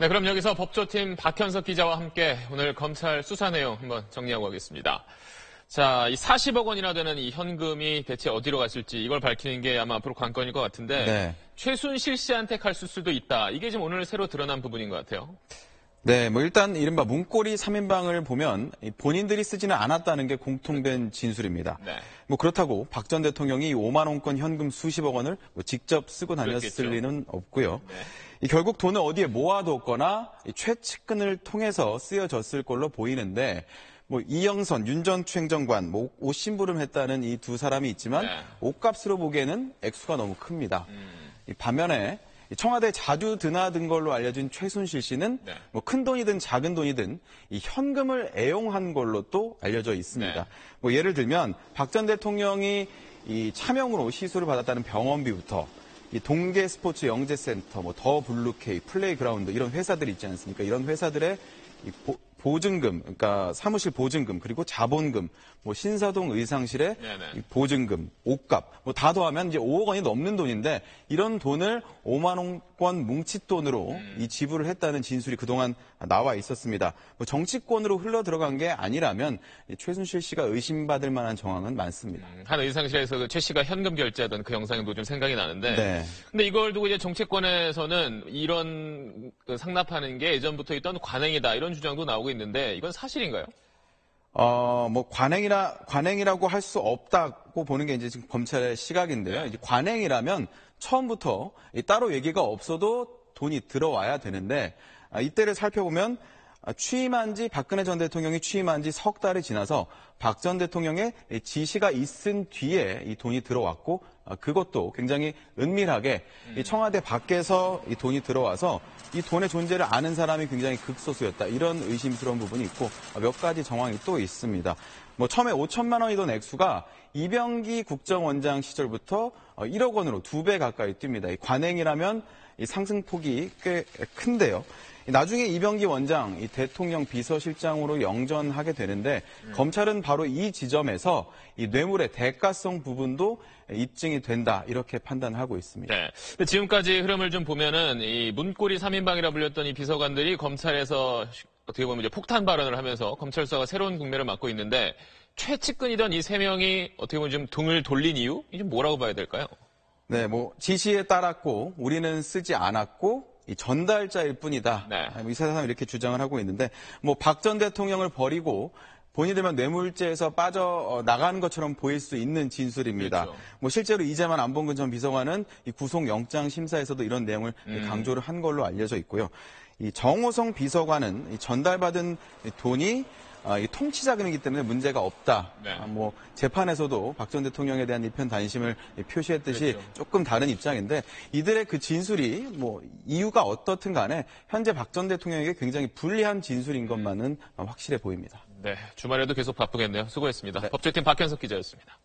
네, 그럼 여기서 법조팀 박현석 기자와 함께 오늘 검찰 수사 내용 한번 정리하고 가겠습니다. 자, 이 40억 원이나 되는 이 현금이 대체 어디로 갔을지 이걸 밝히는 게 아마 앞으로 관건일 것 같은데 네. 최순실 씨한테 갔을 수도 있다. 이게 지금 오늘 새로 드러난 부분인 것 같아요. 네, 뭐 일단 이른바 문고리 3인방을 보면 본인들이 쓰지는 않았다는 게 공통된 진술입니다. 네. 뭐 그렇다고 박 전 대통령이 5만 원권 현금 수십억 원을 뭐 직접 쓰고 다녔을 그렇겠죠. 리는 없고요. 네. 결국 돈을 어디에 모아뒀거나 최측근을 통해서 쓰여졌을 걸로 보이는데 뭐 이영선, 윤 전 추행정관, 뭐 옷 심부름했다는 이 두 사람이 있지만 네. 옷값으로 보기에는 액수가 너무 큽니다. 반면에 청와대 자주 드나든 걸로 알려진 최순실 씨는 네. 뭐 큰 돈이든 작은 돈이든 이 현금을 애용한 걸로 또 알려져 있습니다. 네. 뭐 예를 들면 박 전 대통령이 이 차명으로 시술을 받았다는 병원비부터 이 동계 스포츠 영재센터, 뭐 더 블루케이 플레이그라운드 이런 회사들 있지 않습니까? 이런 회사들의 이 보증금, 그러니까 사무실 보증금, 그리고 자본금, 뭐 신사동 의상실의 보증금, 옷값, 뭐 다 더하면 이제 5억 원이 넘는 돈인데 이런 돈을 5만 원권 뭉칫돈으로 이 지불을 했다는 진술이 그동안 나와 있었습니다. 뭐 정치권으로 흘러 들어간 게 아니라면 최순실 씨가 의심받을 만한 정황은 많습니다. 한 의상실에서 그 최 씨가 현금 결제하던 그 영상도 좀 생각이 나는데, 네. 근데 이걸 두고 이제 정치권에서는 이런 그 상납하는 게 예전부터 있던 관행이다 이런 주장도 나오고. 있는데 이건 사실인가요? 뭐 관행이라고 할 수 없다고 보는 게 이제 지금 검찰의 시각인데요. 네. 이제 관행이라면 처음부터 따로 얘기가 없어도 돈이 들어와야 되는데 이때를 살펴보면 취임한 지 박근혜 전 대통령이 취임한 지 석 달이 지나서 박 전 대통령의 지시가 있은 뒤에 이 돈이 들어왔고 그것도 굉장히 은밀하게 이 청와대 밖에서 이 돈이 들어와서 이 돈의 존재를 아는 사람이 굉장히 극소수였다. 이런 의심스러운 부분이 있고 몇 가지 정황이 또 있습니다. 뭐 처음에 5천만 원이던 액수가 이병기 국정원장 시절부터 1억 원으로 2배 가까이 뜁니다. 이 관행이라면 이 상승폭이 꽤 큰데요. 나중에 이병기 원장, 이 대통령 비서실장으로 영전하게 되는데 검찰은 바로 이 지점에서 이 뇌물의 대가성 부분도 입증이 된다 이렇게 판단하고 있습니다. 네. 지금까지 흐름을 좀 보면은 이 문고리 3인방이라 불렸던 이 비서관들이 검찰에서 어떻게 보면 이제 폭탄 발언을 하면서 검찰 수사가 새로운 국면을 맞고 있는데 최측근이던 이 세 명이 어떻게 보면 좀 등을 돌린 이유 이게 뭐라고 봐야 될까요? 네, 뭐 지시에 따랐고 우리는 쓰지 않았고. 이 전달자일 뿐이다. 네. 이 사람은 이렇게 주장을 하고 있는데 뭐 박 전 대통령을 버리고 본인들만 뇌물죄에서 빠져나가는 것처럼 보일 수 있는 진술입니다. 그렇죠. 뭐 실제로 이재만 안봉근 전 비서관은 이 구속영장 심사에서도 이런 내용을 강조를 한 걸로 알려져 있고요. 이 정호성 비서관은 이 전달받은 돈이 이 통치자 금이기 때문에 문제가 없다. 네. 뭐 재판에서도 박 전 대통령에 대한 일편 단심을 표시했듯이 그렇죠. 조금 다른 입장인데 이들의 그 진술이 뭐 이유가 어떻든 간에 현재 박 전 대통령에게 굉장히 불리한 진술인 것만은 확실해 보입니다. 네, 주말에도 계속 바쁘겠네요. 수고했습니다. 네. 법조팀 박현석 기자였습니다.